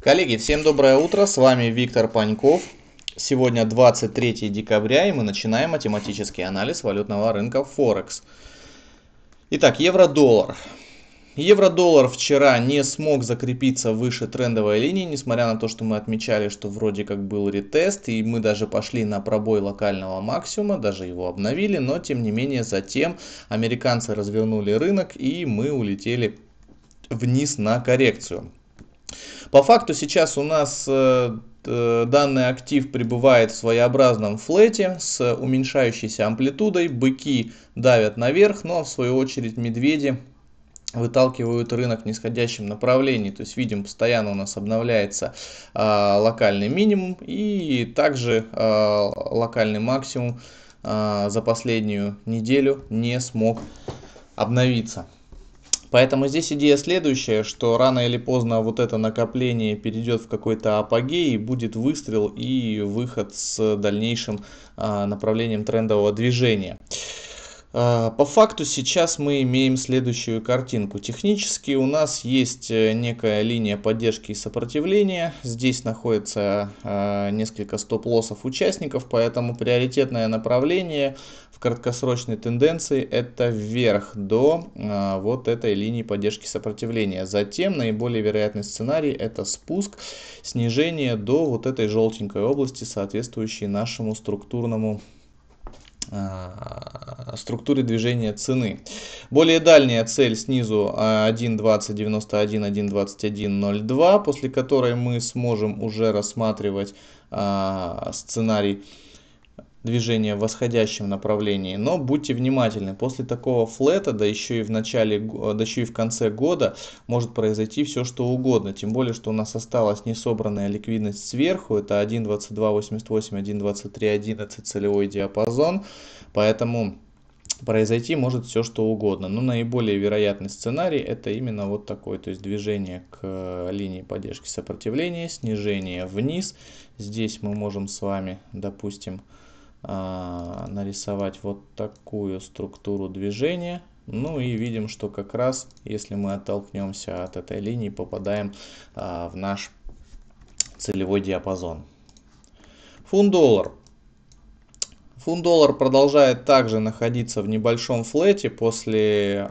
Коллеги, всем доброе утро, с вами Виктор Панков. Сегодня 23 декабря, и мы начинаем математический анализ валютного рынка Форекс. Итак, евро-доллар. Евро-доллар вчера не смог закрепиться выше трендовой линии, несмотря на то, что мы отмечали, что вроде как был ретест, и мы даже пошли на пробой локального максимума, даже его обновили, но тем не менее затем американцы развернули рынок, и мы улетели вниз на коррекцию. По факту сейчас у нас данный актив пребывает в своеобразном флете с уменьшающейся амплитудой, быки давят наверх, но в свою очередь медведи выталкивают рынок в нисходящем направлении. То есть видим, постоянно у нас обновляется локальный минимум и также локальный максимум за последнюю неделю не смог обновиться. Поэтому здесь идея следующая, что рано или поздно вот это накопление перейдет в какой-то апогей, будет выстрел и выход с дальнейшим направлением трендового движения. По факту сейчас мы имеем следующую картинку. Технически у нас есть некая линия поддержки и сопротивления. Здесь находится несколько стоп-лоссов участников, поэтому приоритетное направление в краткосрочной тенденции это вверх до вот этой линии поддержки и сопротивления. Затем наиболее вероятный сценарий это спуск, снижение до вот этой желтенькой области, соответствующей нашему структуре движения цены. Более дальняя цель снизу 1.2091, 1.2102, после которой мы сможем уже рассматривать сценарий движения в восходящем направлении. Но будьте внимательны, после такого флета, да еще и в конце года, может произойти все что угодно. Тем более, что у нас осталась несобранная ликвидность сверху, это 1.2288, 1.2311 целевой диапазон, поэтому произойти может все что угодно. Но наиболее вероятный сценарий это именно вот такой, то есть движение к линии поддержки сопротивления, снижение вниз. Здесь мы можем с вами, допустим, нарисовать вот такую структуру движения. Ну и видим, что как раз, если мы оттолкнемся от этой линии, попадаем в наш целевой диапазон. Фунт-доллар. Фунт-доллар продолжает также находиться в небольшом флете после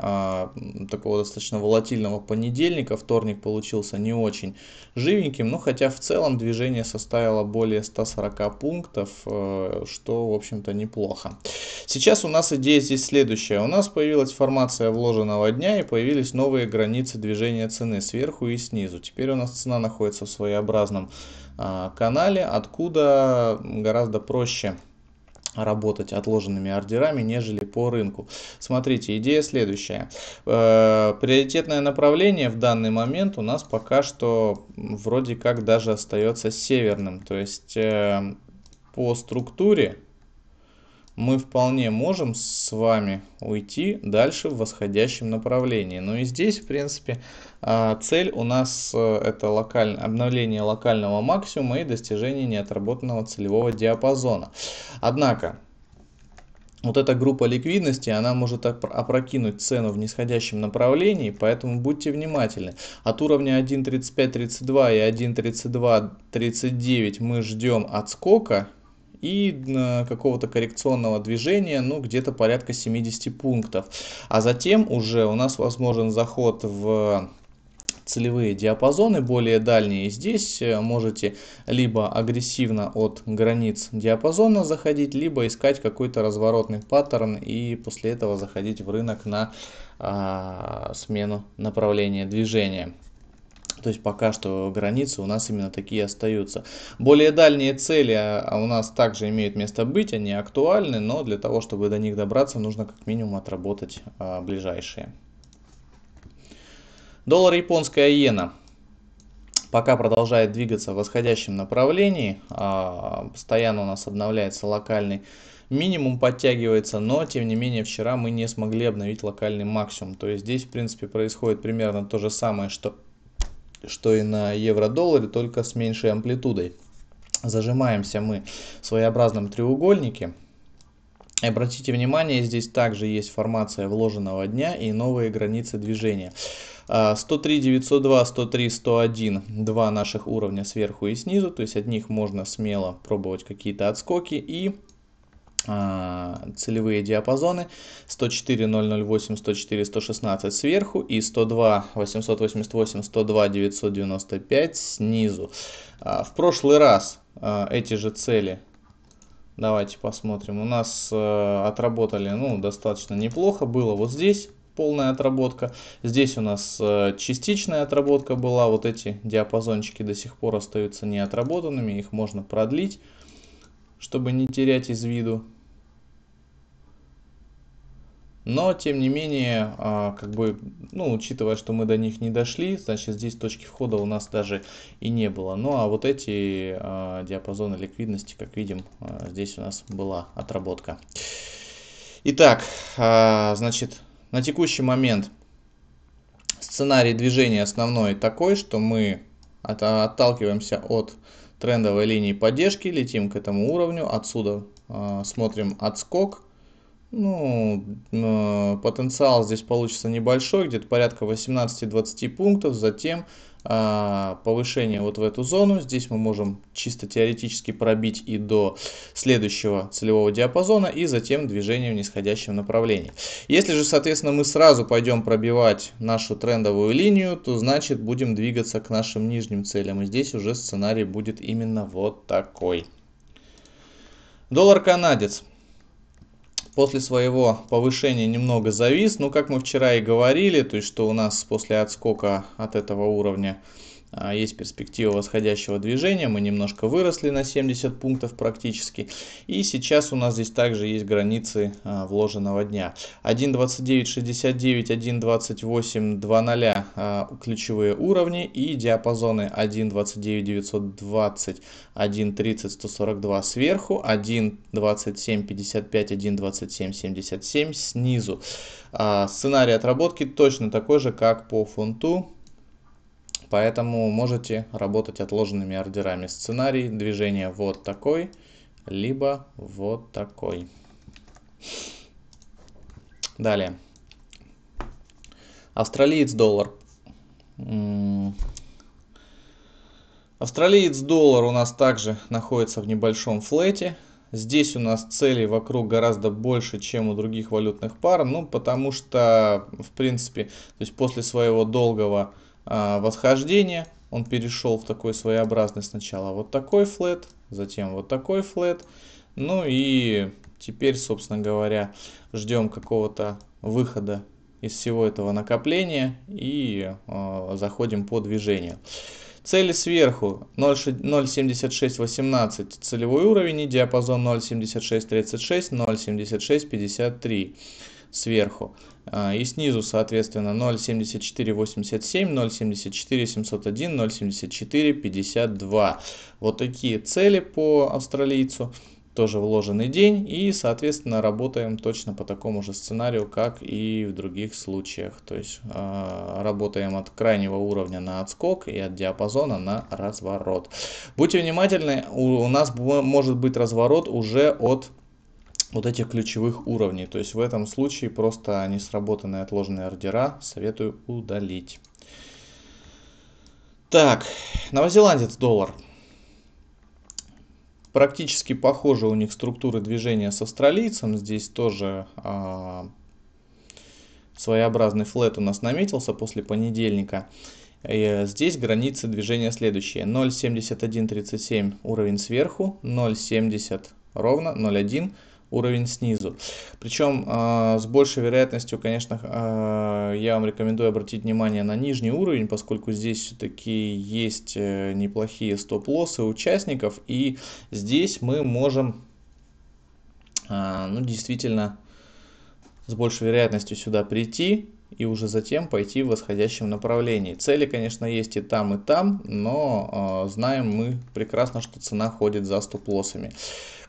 такого достаточно волатильного понедельника. Вторник получился не очень живеньким, но хотя в целом движение составило более 140 пунктов, что в общем-то неплохо. Сейчас у нас идея здесь следующая. У нас появилась формация вложенного дня и появились новые границы движения цены сверху и снизу. Теперь у нас цена находится в своеобразном канале, откуда гораздо проще работать отложенными ордерами, нежели по рынку. Смотрите, идея следующая. Приоритетное направление в данный момент у нас пока что вроде как даже остается северным. То есть по структуре мы вполне можем с вами уйти дальше в восходящем направлении. Ну и здесь, в принципе, цель у нас это обновление локального максимума и достижение неотработанного целевого диапазона. Однако вот эта группа ликвидности, она может опрокинуть цену в нисходящем направлении, поэтому будьте внимательны. От уровня 1.3532 и 1.3239 мы ждем отскока и какого-то коррекционного движения, ну где-то порядка 70 пунктов. А затем уже у нас возможен заход в целевые диапазоны более дальние. Здесь можете либо агрессивно от границ диапазона заходить, либо искать какой-то разворотный паттерн и после этого заходить в рынок на смену направления движения. То есть пока что границы у нас именно такие остаются. Более дальние цели у нас также имеют место быть, они актуальны, но для того, чтобы до них добраться, нужно как минимум отработать ближайшие. Доллар, японская иена. Пока продолжает двигаться в восходящем направлении, постоянно у нас обновляется локальный минимум, подтягивается, но тем не менее вчера мы не смогли обновить локальный максимум. То есть здесь в принципе происходит примерно то же самое, что и на евро-долларе, только с меньшей амплитудой. Зажимаемся мы в своеобразном треугольнике, И обратите внимание, здесь также есть формация вложенного дня и новые границы движения. 103, 902, 103, 101, два наших уровня сверху и снизу, то есть от них можно смело пробовать какие-то отскоки и целевые диапазоны 104, 008, 104, 116 сверху и 102, 888, 102, 995 снизу. В прошлый раз эти же цели... Давайте посмотрим. У нас отработали достаточно неплохо. Было вот здесь полная отработка. Здесь у нас частичная отработка была. Вот эти диапазончики до сих пор остаются неотработанными. Их можно продлить, чтобы не терять из виду. Но, тем не менее, учитывая, что мы до них не дошли, значит, здесь точки входа у нас даже и не было. Ну, а вот эти диапазоны ликвидности, как видим, здесь у нас была отработка. Итак, значит, на текущий момент сценарий движения основной такой, что мы отталкиваемся от трендовой линии поддержки, летим к этому уровню, отсюда смотрим отскок. Потенциал здесь получится небольшой, где-то порядка 18-20 пунктов, затем повышение вот в эту зону. Здесь мы можем чисто теоретически пробить и до следующего целевого диапазона, и затем движение в нисходящем направлении. Если же, соответственно, мы сразу пойдем пробивать нашу трендовую линию, то значит будем двигаться к нашим нижним целям. И здесь уже сценарий будет именно вот такой. Доллар-канадец. После своего повышения немного завис, но как мы вчера и говорили, то есть что у нас после отскока от этого уровня есть перспектива восходящего движения, мы немножко выросли на 70 пунктов практически, и сейчас у нас здесь также есть границы вложенного дня. 1.2969, 1.2820 ключевые уровни и диапазоны 1.29920, 1.30-142 сверху, 1.2755, 1.2777 снизу. Сценарий отработки точно такой же, как по фунту. Поэтому можете работать отложенными ордерами. Сценарий движения вот такой, либо вот такой. Далее. Австралиец-доллар. Австралиец-доллар у нас также находится в небольшом флете. Здесь у нас целей вокруг гораздо больше, чем у других валютных пар. Потому что, в принципе, то есть после своего долгого восхождение, он перешел в такой своеобразный сначала вот такой флэт, затем вот такой флэт, ну и теперь, собственно говоря, ждем какого-то выхода из всего этого накопления и заходим по движению. Цели сверху 0.7618 целевой уровень и диапазон 0.7636, 0.7653 сверху. И снизу, соответственно, 0.7487, 0.74701, 0.7452. Вот такие цели по австралийцу. Тоже вложенный день. И, соответственно, работаем точно по такому же сценарию, как и в других случаях. То есть работаем от крайнего уровня на отскок и от диапазона на разворот. Будьте внимательны, у нас может быть разворот уже от вот этих ключевых уровней. То есть в этом случае просто несработанные отложенные ордера советую удалить. Так, новозеландец-доллар. Практически похожи у них структуры движения с австралийцем. Здесь тоже своеобразный флэт у нас наметился после понедельника. Здесь границы движения следующие. 0.7137 уровень сверху, 0.70 ровно, 0.1 уровень снизу. Причем с большей вероятностью, конечно, я вам рекомендую обратить внимание на нижний уровень, поскольку здесь все-таки есть неплохие стоп-лоссы участников, и здесь мы можем действительно с большей вероятностью сюда прийти и уже затем пойти в восходящем направлении. Цели, конечно, есть и там, но знаем мы прекрасно, что цена ходит за стоп-лоссами.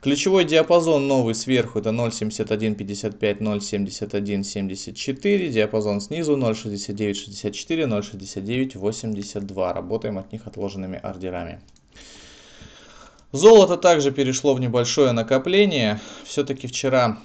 Ключевой диапазон новый сверху это 0.7155, 0.7174, диапазон снизу 0.6964, 0.6982. Работаем от них отложенными ордерами. Золото также перешло в небольшое накопление. Все-таки вчера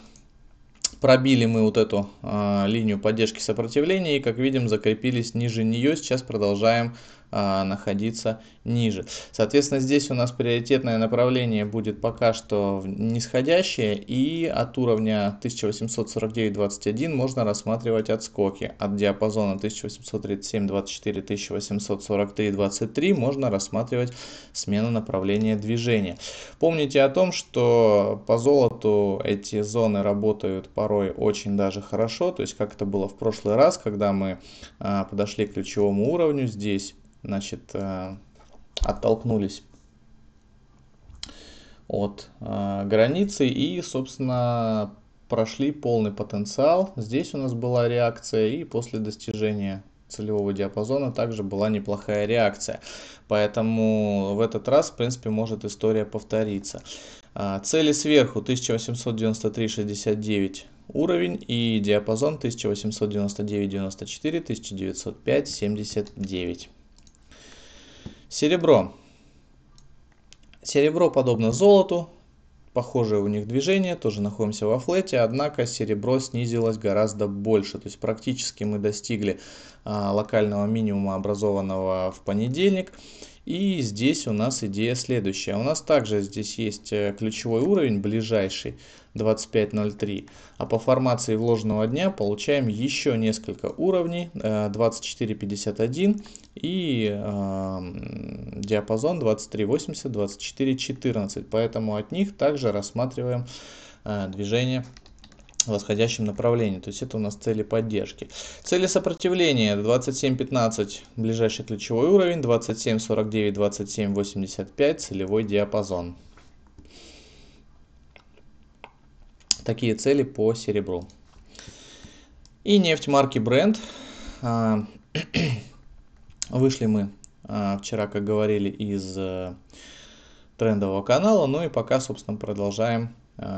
Пробили мы вот эту линию поддержки сопротивления и, как видим, закрепились ниже нее. Сейчас продолжаем находиться ниже. Соответственно, здесь у нас приоритетное направление будет пока что нисходящее. И от уровня 1849.21 можно рассматривать отскоки. От диапазона 1837.24-1843.23 можно рассматривать смену направления движения. Помните о том, что по золоту эти зоны работают порой очень даже хорошо, то есть как это было в прошлый раз, когда мы подошли к ключевому уровню, здесь, значит, оттолкнулись от границы и, собственно, прошли полный потенциал. Здесь у нас была реакция, и после достижения целевого диапазона также была неплохая реакция. Поэтому в этот раз, в принципе, может история повториться. Цели сверху 1893.69 уровень и диапазон 1899.94-1905.79. Серебро. Серебро подобно золоту. Похожее у них движение, тоже находимся во флете, однако серебро снизилось гораздо больше. То есть практически мы достигли локального минимума, образованного в понедельник. И здесь у нас идея следующая. У нас также здесь есть ключевой уровень, ближайший 25.03. А по формации вложенного дня получаем еще несколько уровней, 24.51 и диапазон 23.80, 24.14. Поэтому от них также рассматриваем движение в восходящем направлении. То есть это у нас цели поддержки. Цели сопротивления 27.15 ближайший ключевой уровень, 27.49, 27.85 целевой диапазон. Такие цели по серебру. И нефть марки Brent. Вышли мы вчера, как говорили, из трендового канала. Ну и пока, собственно, продолжаем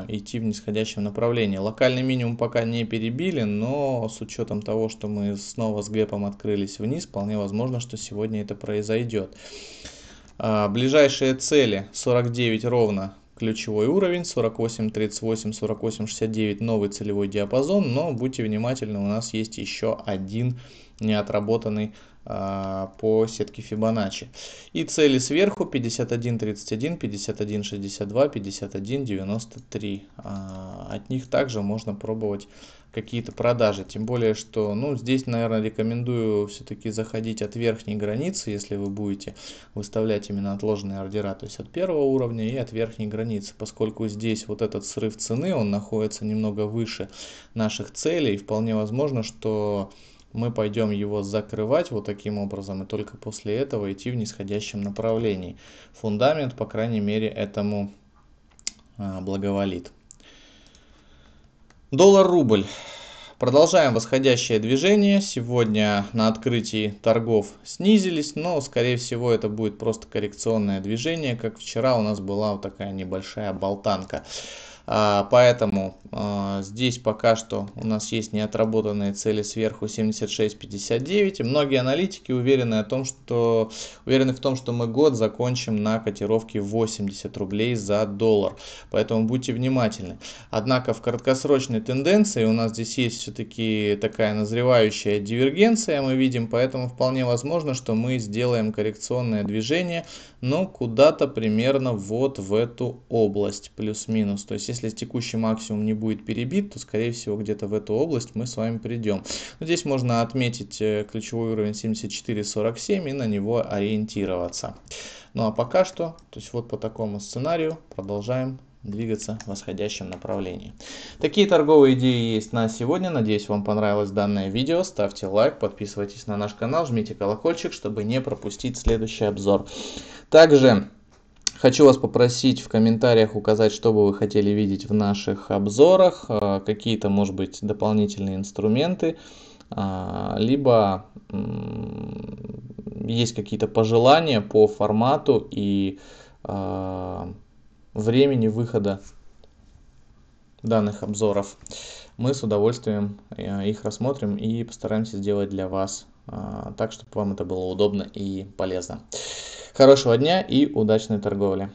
идти в нисходящем направлении. Локальный минимум пока не перебили, но с учетом того, что мы снова с гэпом открылись вниз, вполне возможно, что сегодня это произойдет. Ближайшие цели 49 ровно. Ключевой уровень 48.38, 48.69, новый целевой диапазон, но будьте внимательны, у нас есть еще один неотработанный по сетке Фибоначчи. И цели сверху 51.31, 51.62, 51.93. От них также можно пробовать какие-то продажи, тем более, что, ну, здесь, наверное, рекомендую все-таки заходить от верхней границы, если вы будете выставлять именно отложенные ордера, то есть от первого уровня и от верхней границы, поскольку здесь вот этот срыв цены, он находится немного выше наших целей, и вполне возможно, что мы пойдем его закрывать вот таким образом, и только после этого идти в нисходящем направлении. Фундамент, по крайней мере, этому благоволит. Доллар-рубль. Продолжаем восходящее движение. Сегодня на открытии торгов снизились, но, скорее всего, это будет просто коррекционное движение, как вчера у нас была вот такая небольшая болтанка. Поэтому здесь пока что у нас есть неотработанные цели сверху 76.59. Многие аналитики уверены в том, что мы год закончим на котировке 80 рублей за доллар. Поэтому будьте внимательны. Однако в краткосрочной тенденции у нас здесь есть все-таки такая назревающая дивергенция, мы видим. Поэтому вполне возможно, что мы сделаем коррекционное движение, но куда-то примерно вот в эту область, плюс-минус. То есть, если текущий максимум не будет перебит, то, скорее всего, где-то в эту область мы с вами придем. Но здесь можно отметить ключевой уровень 74.47 и на него ориентироваться. Ну а пока что, то есть вот по такому сценарию продолжаем двигаться в восходящем направлении. Такие торговые идеи есть на сегодня. Надеюсь, вам понравилось данное видео. Ставьте лайк, подписывайтесь на наш канал, жмите колокольчик, чтобы не пропустить следующий обзор. Также хочу вас попросить в комментариях указать, что бы вы хотели видеть в наших обзорах, какие-то, может быть, дополнительные инструменты, либо есть какие-то пожелания по формату и времени выхода данных обзоров. Мы с удовольствием их рассмотрим и постараемся сделать для вас так, чтобы вам это было удобно и полезно. Хорошего дня и удачной торговли!